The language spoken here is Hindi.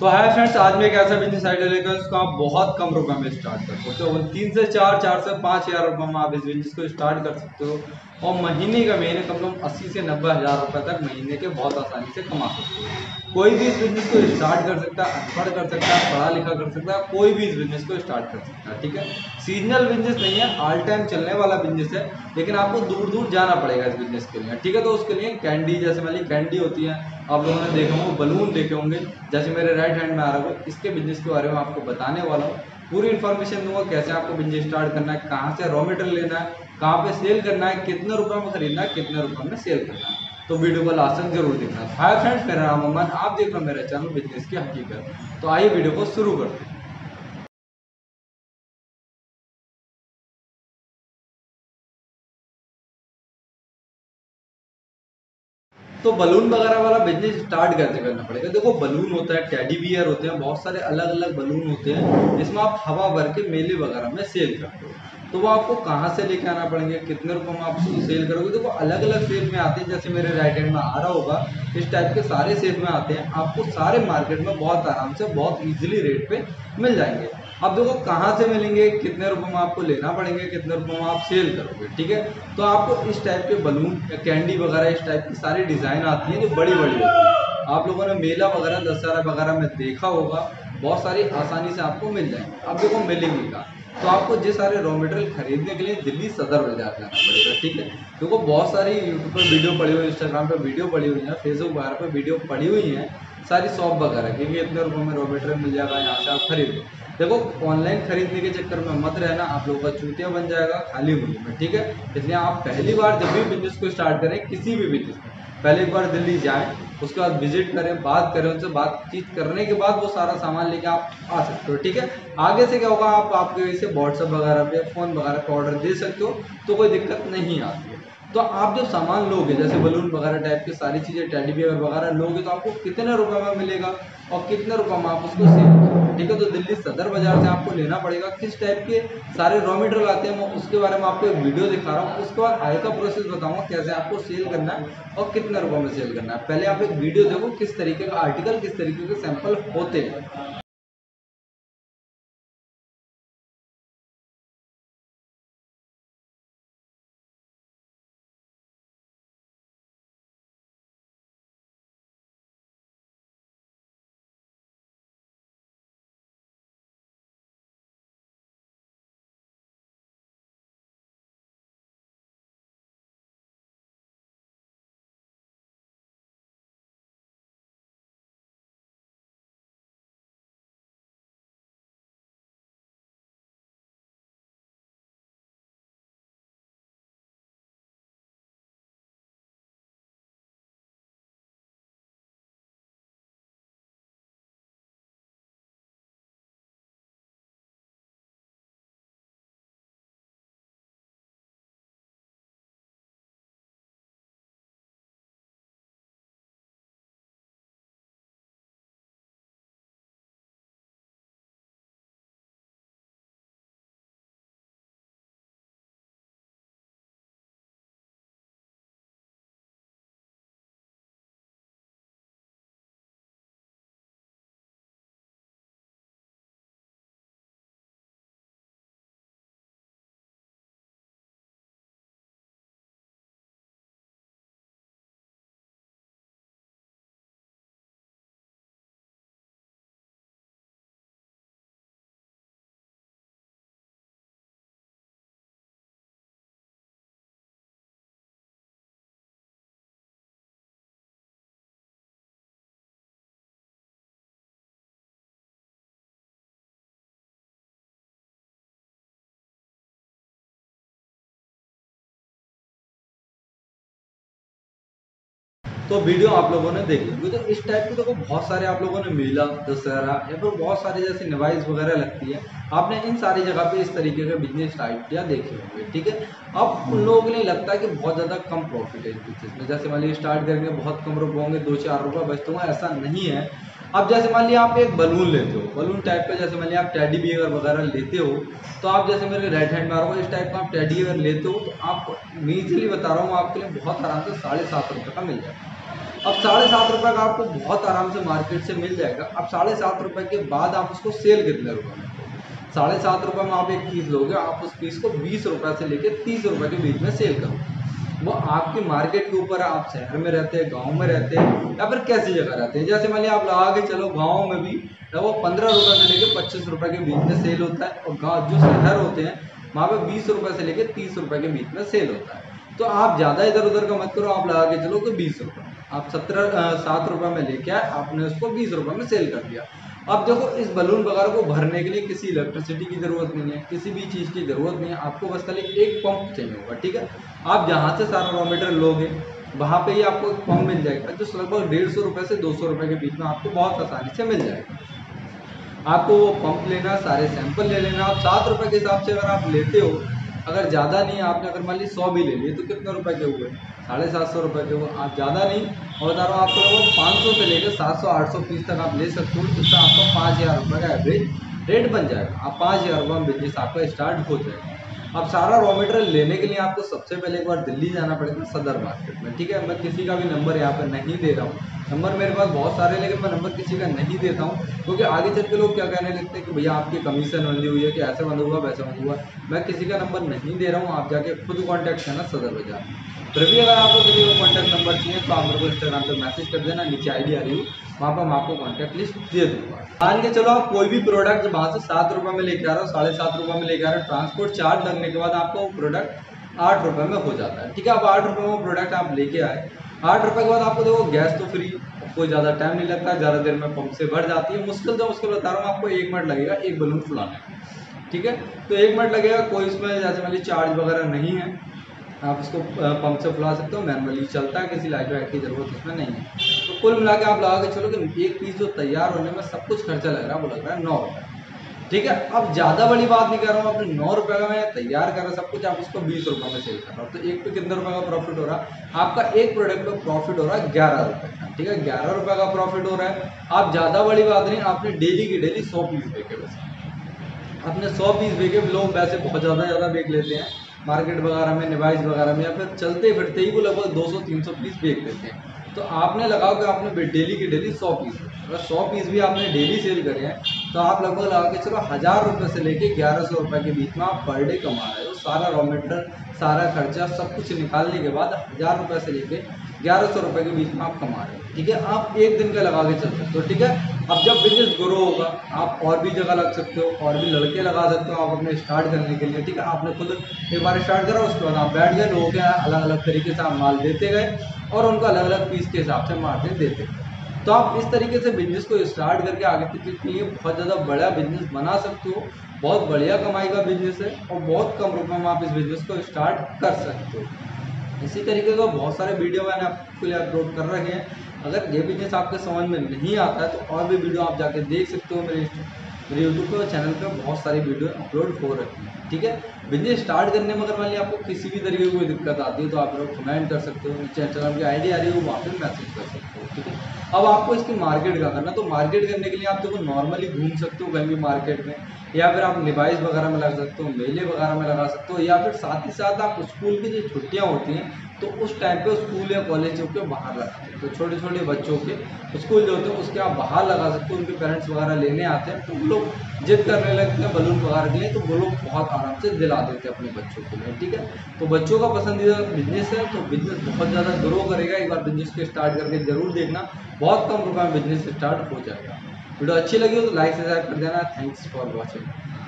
तो हाय फ्रेंड्स, आज मैं एक ऐसा बिजनेस आइडिया लेकर उसको आप बहुत कम रुपए में स्टार्ट कर सकते हो। 3 से 4, 4 से 5 हज़ार रुपये में आप इस बिजनेस को स्टार्ट कर सकते हो और महीने का महीने कम से कम 80 से 90 हज़ार रुपये तक महीने के बहुत आसानी से कमा सकते हो। कोई भी इस बिजनेस को स्टार्ट कर सकता है, अनपढ़ कर सकता है, पढ़ा लिखा कर सकता है, कोई भी इस बिजनेस को स्टार्ट कर सकता है। ठीक है, सीजनल बिजनेस नहीं है, ऑल टाइम चलने वाला बिजनेस है, लेकिन आपको दूर दूर जाना पड़ेगा इस बिजनेस के लिए। ठीक है, तो उसके लिए कैंडी, जैसे मान ली कैंडी होती है, आप लोगों ने देखा होगा, बलून देखे होंगे, जैसे मेरे राइट हैंड में आ रहा हो, इसके बिजनेस के बारे में आपको बताने वाला हूँ। पूरी इन्फॉर्मेशन दूंगा कैसे आपको बिजनेस स्टार्ट करना है, कहाँ से रॉ मटेरियल लेना है, कहाँ पे सेल करना है, कितने रुपए में खरीदना है, कितने रुपए में सेल करना है। तो वीडियो को लास्ट तक जरूर देखना। हाय फ्रेंड्स, मेरा नाम अमन, आप देख रहे हो मेरा चैनल बिजनेस की हकीकत। तो आइए वीडियो को शुरू करते हैं। तो बलून वगैरह वाला बिजनेस स्टार्ट कैसे करना पड़ेगा? देखो, बलून होता है, टेडी बियर होते हैं, बहुत सारे अलग अलग बलून होते हैं जिसमें आप हवा भर के मेले वगैरह में सेल करते हो। तो वो आपको कहाँ से लेके आना पड़ेंगे, कितने रुपए में आप सेल करोगे? देखो, अलग अलग शेप में आते हैं, जैसे मेरे राइट हैंड में आ रहा होगा, इस टाइप के सारे शेप में आते हैं, आपको सारे मार्केट में बहुत आराम से, बहुत ईजिली रेट पे मिल जाएंगे। अब देखो कहाँ से मिलेंगे, कितने रुपए में आपको लेना पड़ेंगे, कितने रुपए में आप सेल करोगे। ठीक है, तो आपको इस टाइप के बलून, कैंडी वगैरह, इस टाइप की सारी डिज़ाइन आती है जो बड़ी बड़ी होती है। आप लोगों ने मेला वगैरह, दशहरा वगैरह में देखा होगा, बहुत सारी आसानी से आपको मिल जाएंगे। अब देखो मिलेंगे का, तो आपको जिस सारे रॉ मटेरियल खरीदने के लिए दिल्ली सदर बाजार जाना पड़ेगा। ठीक है, देखो बहुत सारी यूट्यूब पर वीडियो पड़ी हुई है, इंस्टाग्राम पर वीडियो पड़ी हुई है, फेसबुक वगैरह पर वीडियो पड़ी हुई है, सारी शॉप वगैरह, क्योंकि इतने रुपये में रॉ मटेरियल मिल जाएगा, यहाँ से आप खरीद लो। देखो, ऑनलाइन खरीदने के चक्कर में मत रहना, आप लोगों का चूतिया बन जाएगा खाली मुल्क में। ठीक है, इसलिए आप पहली बार जब भी बिजनेस को स्टार्ट करें, किसी भी बिजनेस में पहले एक बार दिल्ली जाएं, उसके बाद विजिट करें, बात करें उनसे, बातचीत करने के बाद वो सारा सामान लेके आप आ सकते हो। ठीक है, आगे से क्या होगा, आप आपके वैसे व्हाट्सअप वगैरह पे, फ़ोन वगैरह पे ऑर्डर दे सकते हो, तो कोई दिक्कत नहीं आती है। तो आप जब सामान लोगे, जैसे बलून वगैरह टाइप की सारी चीज़ें, टेडी बियर वगैरह लोगे, तो आपको कितने रुपये में मिलेगा और कितने रुपये में आप उसको सेल करोगे। ठीक है, तो दिल्ली सदर बाज़ार से आपको लेना पड़ेगा। किस टाइप के सारे रॉ मटेरियल आते हैं, मैं उसके बारे में आपको एक वीडियो दिखा रहा हूँ, उसके बाद आगे का प्रोसेस बताऊँगा कैसे आपको सेल करना है और कितने रुपये में सेल करना है। पहले आप एक वीडियो देखो किस तरीके का आर्टिकल, किस तरीके के सैंपल होते हैं। तो वीडियो आप लोगों ने देख ली। तो इस टाइप के देखो बहुत सारे आप लोगों ने मेला, दशहरा या फिर बहुत सारे जैसे निवाइस वगैरह लगती है, आपने इन सारी जगह पे इस तरीके के बिजनेस आइडिया देखे होंगे। ठीक है, अब उन लोगों के लिए लगता है कि बहुत ज़्यादा कम प्रॉफिट है इस बिजनेस में, जैसे मान ली स्टार्ट करके बहुत कम रुपये होंगे, 2-4 रुपये बचते होंगे, ऐसा नहीं है। अब जैसे मान लिया आप एक बलून लेते हो, बलून टाइप का, जैसे मान लिया आप टेडी बियर वगैरह लेते हो, तो आप जैसे मेरे राइट हैंड में आ रहा हो, इस टाइप का आप टेडी बियर लेते हो, तो आपको मैं इजीली बता रहा हूँ, आपके लिए बहुत आराम से 7.5 रुपये का मिल जाएगा। अब 7.5 रुपये का आपको बहुत आराम से मार्केट से मिल जाएगा। अब 7.5 रुपये के बाद आप उसको सेल कितने रुपये में, 7.5 रुपये में आप एक पीस लोगे, आप उस पीस को 20 रुपये से लेके 30 रुपये के बीच में सेल करोगे। वो आपकी मार्केट के ऊपर है, आप शहर में रहते हैं, गाँव में रहते हैं या फिर कैसी जगह रहते हैं। जैसे मान लिया आप लगा के चलो गाँव में भी तो वो 15 रुपये से लेके 25 रुपये के बीच में सेल होता है, और गाँव जो शहर होते हैं वहाँ पे 20 रुपये से लेके 30 रुपये के बीच में सेल होता है। तो आप ज़्यादा इधर उधर का मत करो, आप लगा के चलो कि 20 रुपये आप 7 रुपये में लेके आए, आपने उसको 20 रुपये में सेल कर दिया। अब देखो इस बलून वगैरह को भरने के लिए किसी इलेक्ट्रिसिटी की ज़रूरत नहीं है, किसी भी चीज़ की ज़रूरत नहीं है, आपको बस खाली एक पंप चाहिए होगा। ठीक है, आप जहाँ से सारा रॉ मटेरियल लोगे वहाँ पे ही आपको एक पंप मिल जाएगा जो लगभग 150 रुपये से 200 रुपये के बीच में आपको बहुत आसानी से मिल जाएगा। आपको वो पंप लेना, सारे सैंपल ले लेना। आप 7 रुपये के हिसाब से अगर आप लेते हो, अगर ज़्यादा नहीं है, आपने अगर मान ली 100 भी ले लिए तो कितने रुपए के हुए, 750 रुपये के हुए। आप ज़्यादा नहीं, और बता रहा हूँ आपको लगभग 500 से लेकर 700-800 पीस तक आप ले सकते हो, जिससे आपका 5000 रुपये का एवरेज रेट बन जाएगा। आप 5000 रुपये में बिजनेस आपका स्टार्ट हो जाएगा। अब सारा रॉ मटेरियल लेने के लिए आपको सबसे पहले एक बार दिल्ली जाना पड़ेगा, सदर मार्केट में। ठीक है, मैं किसी का भी नंबर यहाँ पर नहीं दे रहा हूँ, नंबर मेरे पास बहुत सारे हैं लेकिन मैं नंबर किसी का नहीं देता हूँ, क्योंकि आगे चल के लोग क्या कहने लगते हैं कि भैया आपकी कमीशन बंधी हुई है कि ऐसे बंद हुआ वैसे बंद हुआ। मैं किसी का नंबर नहीं दे रहा हूँ, आप जाके खुद कॉन्टैक्ट करना सदर बाजार। फिर भी अगर आपको किसी को कॉन्टैक्ट नंबर चाहिए तो आप मेरे को इंस्टाग्राम पर मैसेज कर देना, नीचे आई डी आ रही हूँ, वहाँ पर मैं आपको कॉन्टैक्ट लिस्ट दे दूँगा। मान के चलो आप कोई भी प्रोडक्ट जब वहाँ से 7 रुपये में लेकर आ रहे हो, 7.5 रुपये में लेकर आ रहे हो, ट्रांसपोर्ट चार्ज लगने के बाद आपको वो प्रोडक्ट 8 रुपये में हो जाता है। ठीक है, आप 8 रुपये में वो प्रोडक्ट आप लेके आए, 8 रुपये के बाद आपको देखो गैस तो फ्री, कोई ज़्यादा टाइम नहीं लगता, ज़्यादा देर में पंप से भर जाती है। मुश्किल से मुश्किल बता रहा हूँ आपको 1 मिनट लगेगा एक बलून फुलाने में। ठीक है, तो 1 मिनट लगेगा, कोई इसमें जैसे मान लीजिए चार्ज वगैरह नहीं है, आप इसको पंप से फुला सकते हो, मैनुअली चलता है, किसी लाइट वाइट की ज़रूरत इसमें नहीं है। तो कुल मिला के आप लगा के चलो कि एक पीस जो तैयार होने में सब कुछ खर्चा लग रहा है वो लग रहा है 9 रुपये। ठीक है, अब ज़्यादा बड़ी बात नहीं कर रहा हूँ, आपने 9 रुपये का मैं तैयार कर रहा सब कुछ, आप उसको 20 रुपये में सेल कर रहा हूँ, तो एक पे कितने रुपये का प्रॉफिट हो रहा है आपका, एक प्रोडक्ट पर प्रॉफिट हो रहा है 11 रुपये का। ठीक है, 11 रुपये का प्रॉफिट हो रहा है। आप ज़्यादा बड़ी बात नहीं, आपने डेली की डेली 100 पीस बेचे, बस आपने 100 पीस बेचे। लोग वैसे बहुत ज़्यादा बेच लेते हैं मार्केट वगैरह में, निवाइस वगैरह में, या फिर चलते फिरते ही वो लगभग 200-300 पीस बेच देते हैं। तो आपने लगाओ कि आपने डेली की डेली 100 पीस, अगर 100 पीस भी आपने डेली सेल करे हैं तो आप लगभग लगा के चलो 1000 रुपये से लेके 1100 रुपये के बीच में आप पर डे कमा रहे हो। सारा रॉ मटेरियल, सारा खर्चा, सब कुछ निकालने के बाद 1000 रुपये से लेके 1100 रुपये के बीच में आप कमा रहे हो। ठीक है, आप एक दिन का लगा के चल सकते हो। ठीक है, अब जब बिजनेस ग्रो होगा आप और भी जगह लग सकते हो, और भी लड़के लगा सकते हो आप अपने स्टार्ट करने के लिए। ठीक है, आपने खुद एक बार स्टार्ट करा, उसके बाद आप बैठ गए, लोगों के अलग अलग तरीके से आप माल देते गए और उनको अलग अलग पीस के हिसाब से मार्जिन देते गए। तो आप इस तरीके से बिजनेस को स्टार्ट करके आगे के लिए बहुत ज़्यादा बड़ा बिजनेस बना सकते हो। बहुत बढ़िया कमाई का बिजनेस है और बहुत कम रुपये में आप इस बिजनेस को स्टार्ट कर सकते हो। इसी तरीके का बहुत सारे वीडियो मैंने आपके लिए अपलोड कर रखे हैं। अगर ये बिजनेस आपके समझ में नहीं आता है तो और भी वीडियो आप जाके देख सकते हो, मेरे यूट्यूब पर चैनल पर बहुत सारी वीडियो अपलोड हो रखी है। ठीक है, बिजनेस स्टार्ट करने में अगर मान लीजिए आपको किसी भी तरीके की कोई दिक्कत आती है तो आप लोग कमेंट कर सकते हो, नीचे इंस्टाग्राम की आईडी आ रही है वहाँ पर मैसेज कर सकते हो। ठीक है, अब आपको इसकी मार्केट का करना, तो मार्केट करने के लिए आप देखो नॉर्मली घूम सकते हो कहीं भी मार्केट में, या फिर आप डिवाइस वगैरह में लगा सकते हो, मेले वगैरह में लगा सकते हो, या फिर साथ ही साथ आप स्कूल की जो छुट्टियां होती हैं तो उस टाइम पे स्कूल या कॉलेज के बाहर लगा सकते हो। तो छोटे छोटे बच्चों के स्कूल जो होते हैं उसके आप बाहर लगा सकते हो, उनके पेरेंट्स वगैरह लेने आते हैं तो वो लोग जिद करने लगते हैं बलून वगैरह के लिए, तो वो लोग बहुत आराम से दिला देते हैं अपने बच्चों के लिए। ठीक है, तो बच्चों का पसंदीदा बिजनेस है, तो बिजनेस बहुत ज़्यादा ग्रो करेगा। एक बार बिजनेस को स्टार्ट करके ज़रूर देखना, बहुत कम रुपये में बिजनेस स्टार्ट हो जाएगा। वीडियो अच्छी लगी हो तो लाइक सब्सक्राइब कर देना। Thanks for watching.